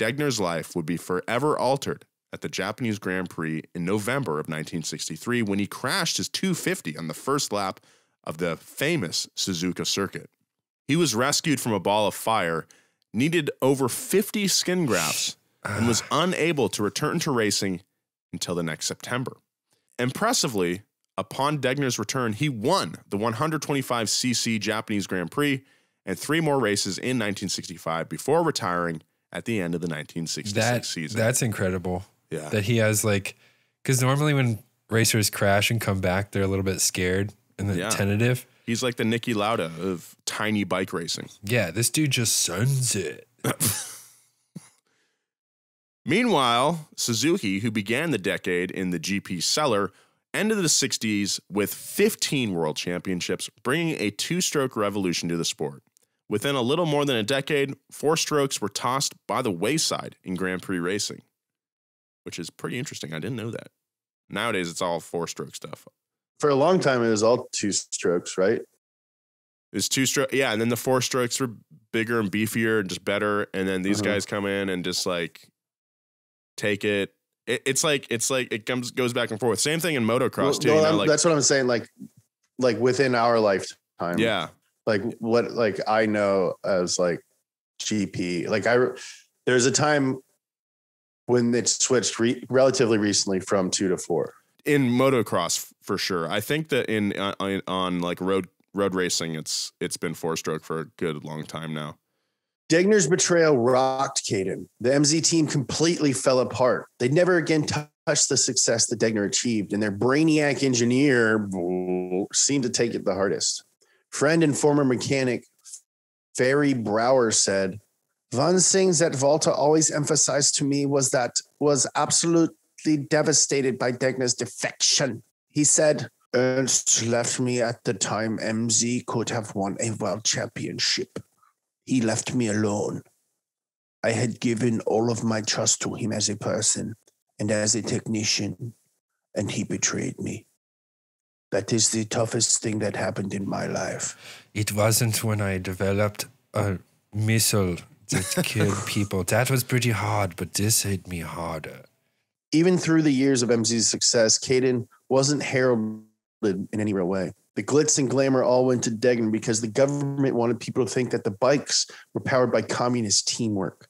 Degner's life would be forever altered at the Japanese Grand Prix in November of nineteen sixty-three, when he crashed his two fifty on the first lap of the famous Suzuka circuit. He was rescued from a ball of fire, needed over fifty skin grafts, and was unable to return to racing until the next September. Impressively, upon Degner's return, he won the one twenty-five c c Japanese Grand Prix and three more races in nineteen sixty-five before retiring at the end of the nineteen sixty-six that, season. That's incredible. Yeah. That he has, like, because normally when racers crash and come back, they're a little bit scared and then yeah. tentative. He's like the Niki Lauda of tiny bike racing. Yeah, this dude just suns it. Meanwhile, Suzuki, who began the decade in the G P cellar, ended the sixties with fifteen world championships, bringing a two-stroke revolution to the sport. Within a little more than a decade, four strokes were tossed by the wayside in Grand Prix racing, which is pretty interesting. I didn't know that. Nowadays, it's all four-stroke stuff. For a long time, it was all two strokes, right? It was two-stroke, yeah, and then the four strokes were bigger and beefier and just better, and then these uh-huh. guys come in and just like... take it. it it's like it's like it comes goes back and forth. Same thing in motocross well, too. Well, you know, like, that's what I'm saying. Like like within our lifetime. Yeah. Like what like I know as like G P. Like I there's a time when it switched re- relatively recently from two to four. In motocross, for sure. I think that in on, on like road road racing, it's it's been four stroke for a good long time now. Degner's betrayal rocked Kaaden. The M Z team completely fell apart. They never again t- touched the success that Degner achieved, and their brainiac engineer seemed to take it the hardest. Friend and former mechanic Ferry Brower said, "One thing that Walter always emphasized to me was that was absolute." Devastated by Degner's defection. He said, Ernst left me at the time M Z could have won a world championship. He left me alone. I had given all of my trust to him as a person and as a technician, and he betrayed me. That is the toughest thing that happened in my life. It wasn't when I developed a missile that killed people. That was pretty hard, but this hit me harder. Even through the years of M Z's success, Kaaden wasn't heralded in any real way. The glitz and glamour all went to Degner because the government wanted people to think that the bikes were powered by communist teamwork.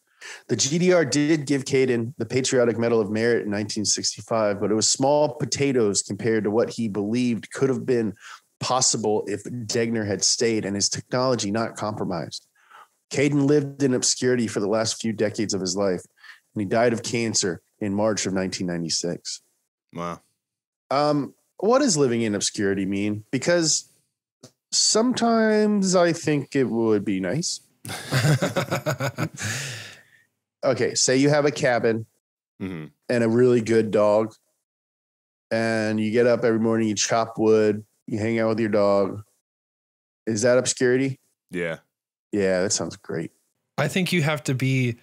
The G D R did give Kaaden the Patriotic Medal of Merit in nineteen sixty-five, but it was small potatoes compared to what he believed could have been possible if Degner had stayed and his technology not compromised. Kaaden lived in obscurity for the last few decades of his life, and he died of cancer in March of nineteen ninety-six. Wow. Um, what does living in obscurity mean? Because sometimes I think it would be nice. Okay, say you have a cabin mm-hmm. and a really good dog, and you get up every morning, you chop wood, you hang out with your dog. Is that obscurity? Yeah. Yeah, that sounds great. I think you have to be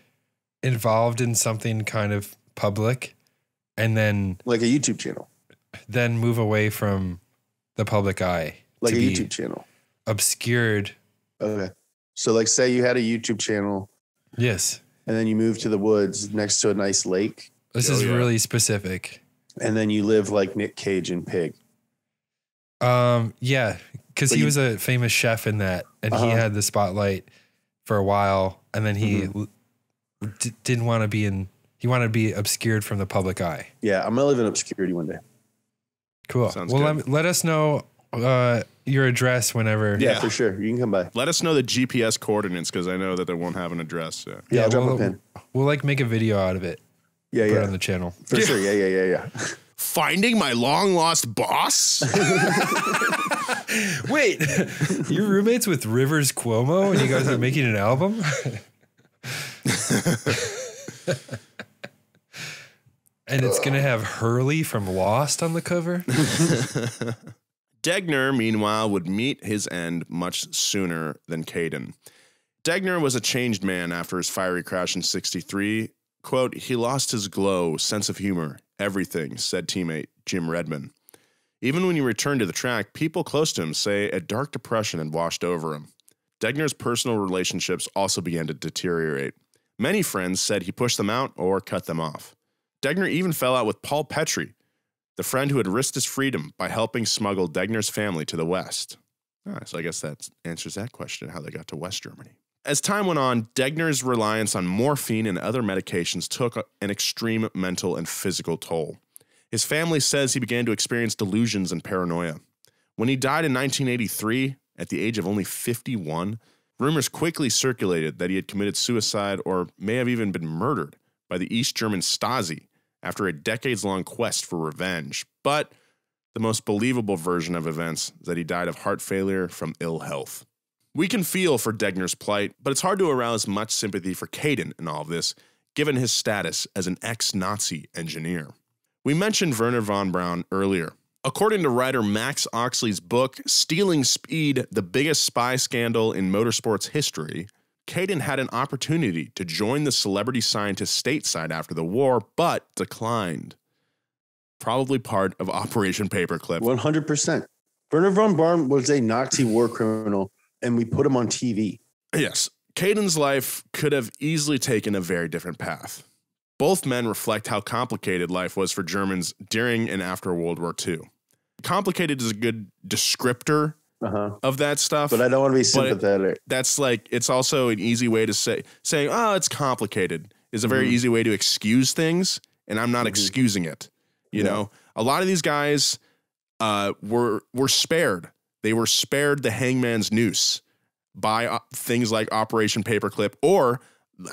involved in something kind of public, and then like a YouTube channel, then move away from the public eye, like a YouTube channel obscured. Okay, so like say you had a YouTube channel, yes, and then you move to the woods next to a nice lake. This is really specific. And then you live like Nick Cage in Pig. Um, yeah, because he was a famous chef in that, and he had the spotlight for a while, and then he d- didn't want to be in. You want to be obscured from the public eye. Yeah, I'm gonna live in obscurity one day. Cool. Sounds well, let, let us know uh, your address whenever. Yeah, yeah, for sure. You can come by. Let us know the G P S coordinates because I know that they won't have an address. So. Yeah, yeah, I'll drop we'll, a pin. We'll like make a video out of it. Yeah, put yeah. Put it on the channel for sure. Yeah, yeah, yeah, yeah. Finding my long lost boss. Wait, you're roommates with Rivers Cuomo, and you guys are making an album. And it's going to have Hurley from Lost on the cover. Degner, meanwhile, would meet his end much sooner than Kaaden. Degner was a changed man after his fiery crash in sixty-three. Quote, he lost his glow, sense of humor, everything, said teammate Jim Redman. Even when he returned to the track, people close to him say a dark depression had washed over him. Degner's personal relationships also began to deteriorate. Many friends said he pushed them out or cut them off. Degner even fell out with Paul Petrie, the friend who had risked his freedom by helping smuggle Degner's family to the West. Ah, so I guess that answers that question, how they got to West Germany. As time went on, Degner's reliance on morphine and other medications took an extreme mental and physical toll. His family says he began to experience delusions and paranoia. When he died in nineteen eighty-three, at the age of only fifty-one, rumors quickly circulated that he had committed suicide or may have even been murdered by the East German Stasi after a decades-long quest for revenge. But the most believable version of events is that he died of heart failure from ill health. We can feel for Degner's plight, but it's hard to arouse much sympathy for Kaaden in all of this, given his status as an ex-Nazi engineer. We mentioned Wernher von Braun earlier. According to writer Max Oxley's book, Stealing Speed, the Biggest Spy Scandal in Motorsports History, Kaaden had an opportunity to join the celebrity scientist stateside after the war, but declined. Probably part of Operation Paperclip. one hundred percent. Wernher von Braun was a Nazi war criminal, and we put him on T V. Yes. Kaaden's life could have easily taken a very different path. Both men reflect how complicated life was for Germans during and after World War Two. Complicated is a good descriptor uh-huh. of that stuff. But I don't want to be sympathetic. It, that's like, it's also an easy way to say, saying, oh, it's complicated is a very mm-hmm. easy way to excuse things. And I'm not mm-hmm. excusing it. You yeah. know, a lot of these guys uh, were, were spared. They were spared the hangman's noose by uh, things like Operation Paperclip, or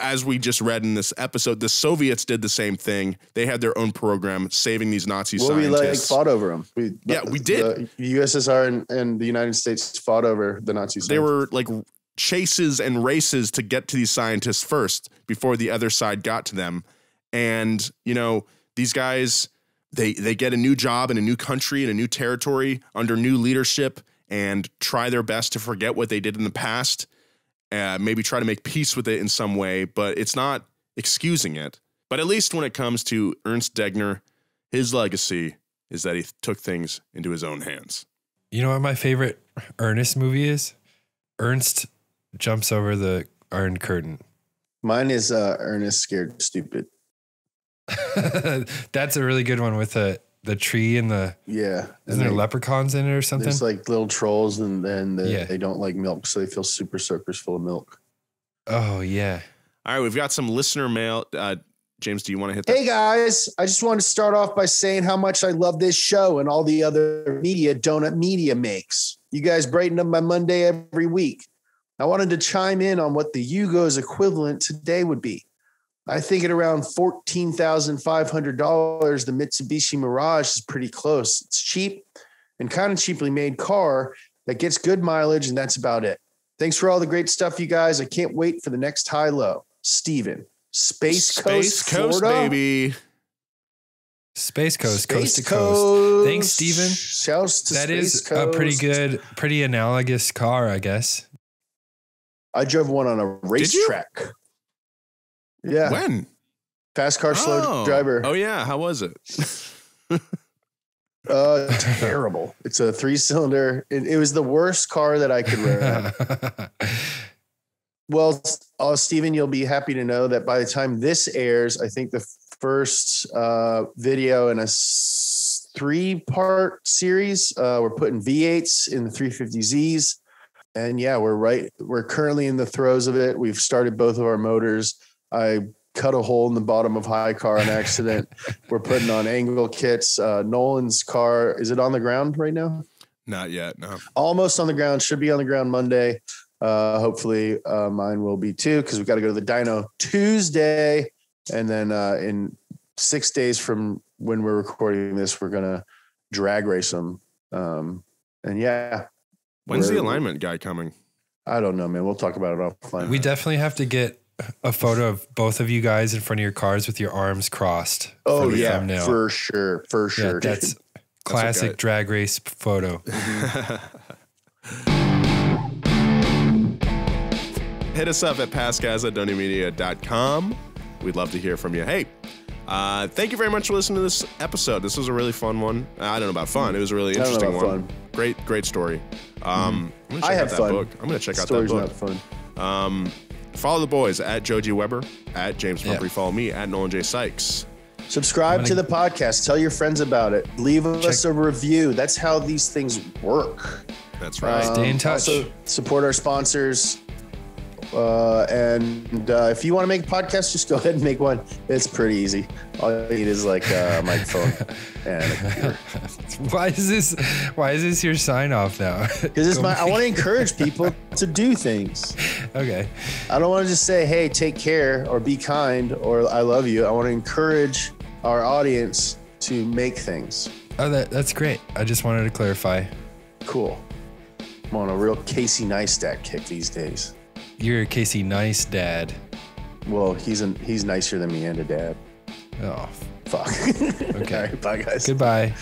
as we just read in this episode, the Soviets did the same thing. They had their own program saving these Nazi well, scientists. We like fought over them. We, yeah, we did. The U S S R and, and the United States fought over the Nazi scientists. They were like chases and races to get to these scientists first before the other side got to them. And, you know, these guys, they, they get a new job in a new country, in a new territory, under new leadership, and try their best to forget what they did in the past. Uh, maybe try to make peace with it in some way, but it's not excusing it. But at least when it comes to Ernst Degner, his legacy is that he took things into his own hands. You know what my favorite Ernest movie is? Ernst Jumps Over the Iron Curtain. Mine is uh, Ernest Scared Stupid. That's a really good one with the, the tree and the... Yeah. Isn't there leprechauns in it or something? There's like little trolls, and then the, yeah. they don't like milk, so they feel super suckers full of milk. Oh, yeah. All right, we've got some listener mail. Uh, James, do you want to hit that? Hey, guys. I just wanted to start off by saying how much I love this show and all the other media Donut Media makes. You guys brighten up my Monday every week. I wanted to chime in on what the Yugo's equivalent today would be. I think at around fourteen thousand five hundred dollars, the Mitsubishi Mirage is pretty close. It's cheap and kind of cheaply made car that gets good mileage, and that's about it. Thanks for all the great stuff, you guys. I can't wait for the next high-low. Steven, Space, Space Coast, Coast Florida. baby. Space Coast, Space Coast to Coast. Coast. Thanks, Steven. Shouts to that Space is Coast. A pretty good, pretty analogous car, I guess. I drove one on a racetrack. Yeah. When? Fast car, slow oh. driver. Oh, yeah. How was it? uh, terrible. It's a three cylinder. It, it was the worst car that I could run. Well, uh, Steven, you'll be happy to know that by the time this airs, I think the first uh, video in a s three part series, uh, we're putting V eights in the three fifty Z's. And yeah, we're right. We're currently in the throes of it. We've started both of our motors. I cut a hole in the bottom of high car in accident. We're putting on angle kits. Uh, Nolan's car, is it on the ground right now? Not yet, no. Almost on the ground. Should be on the ground Monday. Uh, hopefully uh, mine will be too, because we've got to go to the dyno Tuesday. And then uh, in six days from when we're recording this, we're going to drag race them. Um, and yeah. When's the alignment guy coming? I don't know, man. We'll talk about it offline. We definitely have to get a photo of both of you guys in front of your cars with your arms crossed. Oh yeah, thumbnail. for sure. For sure. Yeah, that's classic that's drag race photo. Mm-hmm. Hit us up at past gas at donut media dot com. We'd love to hear from you. Hey, uh, thank you very much for listening to this episode. This was a really fun one. I don't know about fun. It was a really interesting one. Fun. Great, great story. Um, mm-hmm. I'm gonna check I had out that fun. book. I'm going to check Story's out that book. Not fun. Um, Follow the boys at Joji Weber, at James Pumphrey. Yep. Follow me at Nolan J. Sykes. Subscribe gonna... to the podcast. Tell your friends about it. Leave Check. us a review. That's how these things work. That's right. Um, Stay in touch. Also support our sponsors. Uh, and uh, if you want to make a podcast, just go ahead and make one. It's pretty easy. All you need is like a microphone and a computer. Why is this? Why is this your sign off now? Because it's my. I want to encourage people to do things. Okay. I don't want to just say, "Hey, take care" or "Be kind" or "I love you." I want to encourage our audience to make things. Oh, that that's great. I just wanted to clarify. Cool. I'm on a real Casey Neistat kick these days. You're a Casey nice dad. Well, he's an, he's nicer than me and a dad. Oh, fuck. Okay. All right, bye, guys. Goodbye.